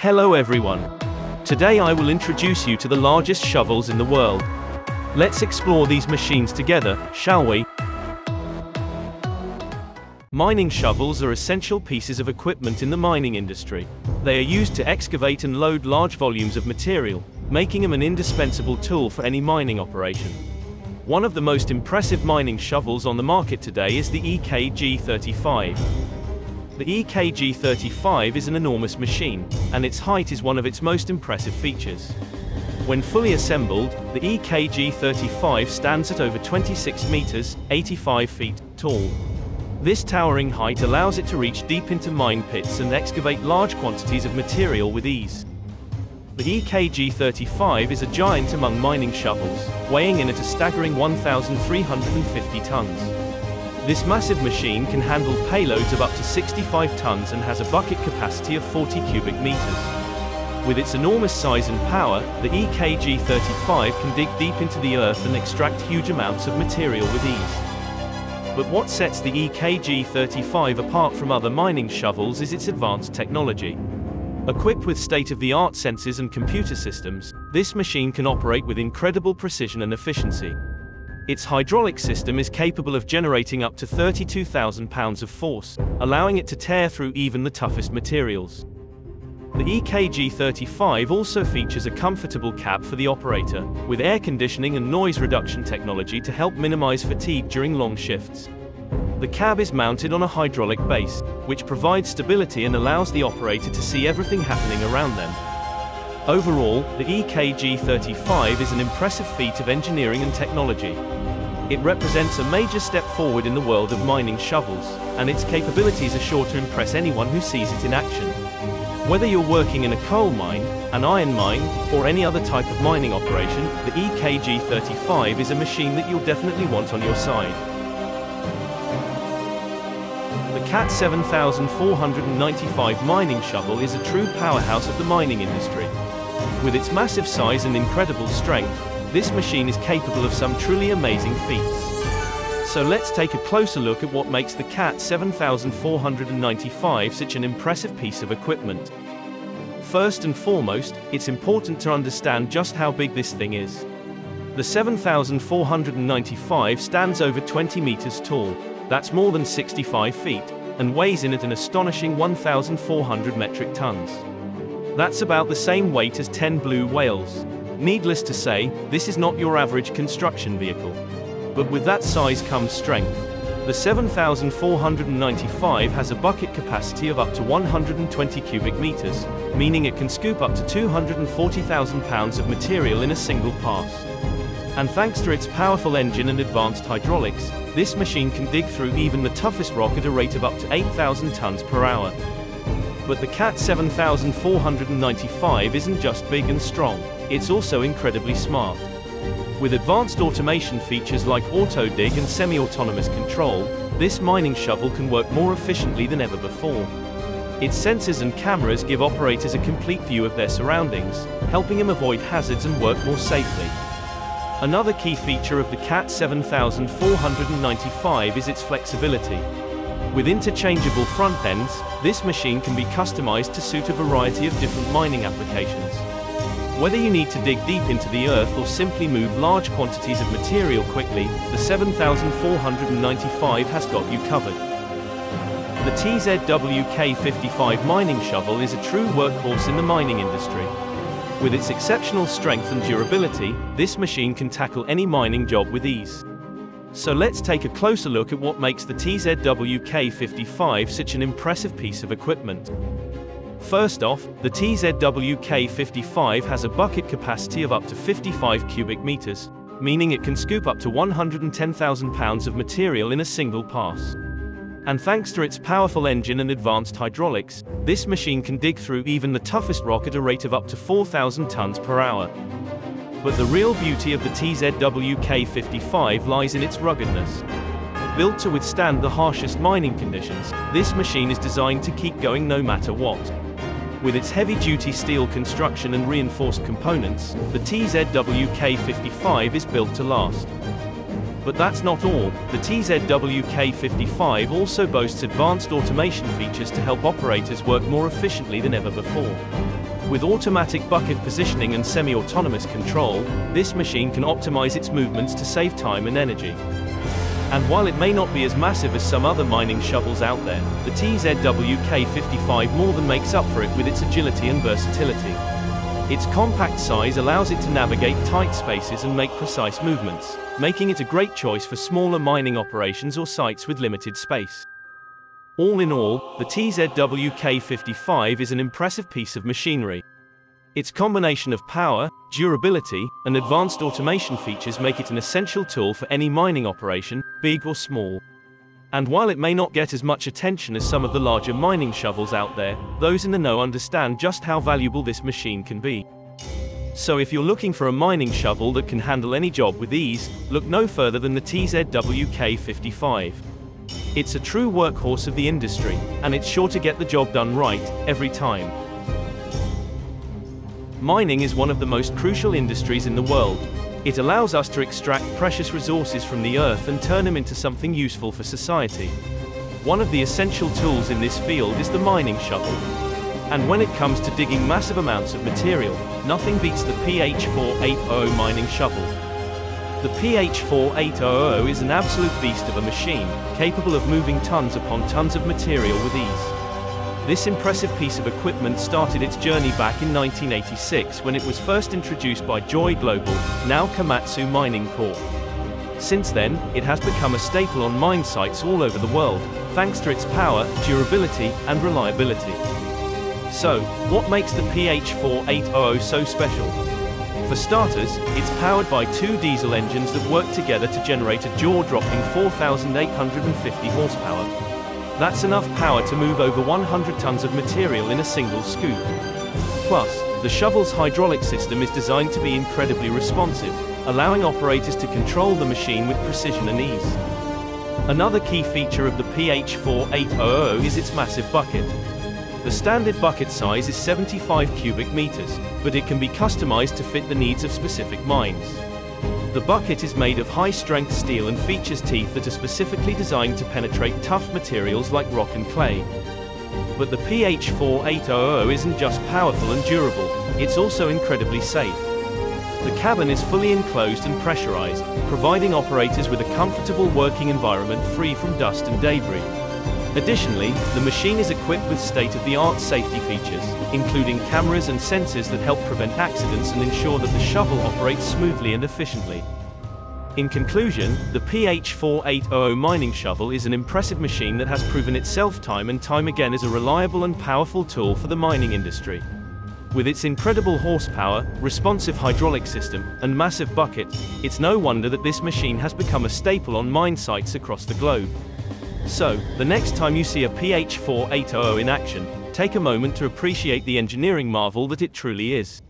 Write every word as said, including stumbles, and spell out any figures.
Hello everyone. Today I will introduce you to the largest shovels in the world. Let's explore these machines together, shall we? Mining shovels are essential pieces of equipment in the mining industry. They are used to excavate and load large volumes of material, making them an indispensable tool for any mining operation. One of the most impressive mining shovels on the market today is the E K G thirty-five. The E K G thirty-five is an enormous machine, and its height is one of its most impressive features. When fully assembled, the E K G thirty-five stands at over twenty-six meters, eighty-five feet, tall. This towering height allows it to reach deep into mine pits and excavate large quantities of material with ease. The E K G thirty-five is a giant among mining shovels, weighing in at a staggering one thousand three hundred fifty tons. This massive machine can handle payloads of up to sixty-five tons and has a bucket capacity of forty cubic meters. With its enormous size and power, the E K G thirty-five can dig deep into the earth and extract huge amounts of material with ease. But what sets the E K G thirty-five apart from other mining shovels is its advanced technology. Equipped with state-of-the-art sensors and computer systems, this machine can operate with incredible precision and efficiency. Its hydraulic system is capable of generating up to thirty-two thousand pounds of force, allowing it to tear through even the toughest materials. The E K G thirty-five also features a comfortable cab for the operator, with air conditioning and noise reduction technology to help minimize fatigue during long shifts. The cab is mounted on a hydraulic base, which provides stability and allows the operator to see everything happening around them. Overall, the E K G thirty-five is an impressive feat of engineering and technology. It represents a major step forward in the world of mining shovels, and its capabilities are sure to impress anyone who sees it in action. Whether you're working in a coal mine, an iron mine, or any other type of mining operation, the E K G thirty-five is a machine that you'll definitely want on your side. The Cat seven thousand four hundred ninety-five mining shovel is a true powerhouse of the mining industry. With its massive size and incredible strength, this machine is capable of some truly amazing feats. So let's take a closer look at what makes the Cat seven thousand four hundred ninety-five such an impressive piece of equipment. First and foremost, it's important to understand just how big this thing is. The seven thousand four hundred ninety-five stands over twenty meters tall. That's more than sixty-five feet, and weighs in at an astonishing one thousand four hundred metric tons. That's about the same weight as ten blue whales. Needless to say, this is not your average construction vehicle. But with that size comes strength. The seven thousand four hundred ninety-five has a bucket capacity of up to one hundred twenty cubic meters, meaning it can scoop up to two hundred forty thousand pounds of material in a single pass. And thanks to its powerful engine and advanced hydraulics, this machine can dig through even the toughest rock at a rate of up to eight thousand tons per hour. But the Cat seven thousand four hundred ninety-five isn't just big and strong, it's also incredibly smart. With advanced automation features like auto-dig and semi-autonomous control, this mining shovel can work more efficiently than ever before. Its sensors and cameras give operators a complete view of their surroundings, helping them avoid hazards and work more safely. Another key feature of the Cat seven thousand four hundred ninety-five is its flexibility. With interchangeable front ends, this machine can be customized to suit a variety of different mining applications. Whether you need to dig deep into the earth or simply move large quantities of material quickly, the seven thousand four hundred ninety-five has got you covered. The T Z W K fifty-five mining shovel is a true workhorse in the mining industry. With its exceptional strength and durability, this machine can tackle any mining job with ease. So let's take a closer look at what makes the T Z W K fifty-five such an impressive piece of equipment. First off, the T Z W K fifty-five has a bucket capacity of up to fifty-five cubic meters, meaning it can scoop up to one hundred ten thousand pounds of material in a single pass. And thanks to its powerful engine and advanced hydraulics, this machine can dig through even the toughest rock at a rate of up to four thousand tons per hour. But the real beauty of the T Z W K fifty-five lies in its ruggedness. Built to withstand the harshest mining conditions, this machine is designed to keep going no matter what. With its heavy-duty steel construction and reinforced components, the T Z W K fifty-five is built to last. But that's not all, the T Z W K fifty-five also boasts advanced automation features to help operators work more efficiently than ever before. With automatic bucket positioning and semi-autonomous control, this machine can optimize its movements to save time and energy. And while it may not be as massive as some other mining shovels out there, the T Z W K fifty-five more than makes up for it with its agility and versatility. Its compact size allows it to navigate tight spaces and make precise movements, making it a great choice for smaller mining operations or sites with limited space. All in all, the T Z W K fifty-five is an impressive piece of machinery. Its combination of power, durability, and advanced automation features make it an essential tool for any mining operation, big or small. And while it may not get as much attention as some of the larger mining shovels out there, those in the know understand just how valuable this machine can be. So if you're looking for a mining shovel that can handle any job with ease, look no further than the T Z W K fifty-five. It's a true workhorse of the industry, and it's sure to get the job done right, every time. Mining is one of the most crucial industries in the world. It allows us to extract precious resources from the earth and turn them into something useful for society. One of the essential tools in this field is the mining shovel. And when it comes to digging massive amounts of material, nothing beats the P H four eight hundred mining shovel. The P H four eight hundred is an absolute beast of a machine, capable of moving tons upon tons of material with ease. This impressive piece of equipment started its journey back in nineteen eighty-six when it was first introduced by Joy Global, now Komatsu Mining Corp. Since then, it has become a staple on mine sites all over the world, thanks to its power, durability, and reliability. So, what makes the P H four eight hundred so special? For starters, it's powered by two diesel engines that work together to generate a jaw-dropping four thousand eight hundred fifty horsepower. That's enough power to move over one hundred tons of material in a single scoop. Plus, the shovel's hydraulic system is designed to be incredibly responsive, allowing operators to control the machine with precision and ease. Another key feature of the P H four eight hundred is its massive bucket. The standard bucket size is seventy-five cubic meters, but it can be customized to fit the needs of specific mines. The bucket is made of high-strength steel and features teeth that are specifically designed to penetrate tough materials like rock and clay. But the P H four eight hundred isn't just powerful and durable, it's also incredibly safe. The cabin is fully enclosed and pressurized, providing operators with a comfortable working environment free from dust and debris. Additionally, the machine is equipped with state-of-the-art safety features, including cameras and sensors that help prevent accidents and ensure that the shovel operates smoothly and efficiently. In conclusion, the P H four eight hundred mining shovel is an impressive machine that has proven itself time and time again as a reliable and powerful tool for the mining industry. With its incredible horsepower, responsive hydraulic system, and massive bucket, it's no wonder that this machine has become a staple on mine sites across the globe. So, the next time you see a P H four eight hundred in action, take a moment to appreciate the engineering marvel that it truly is.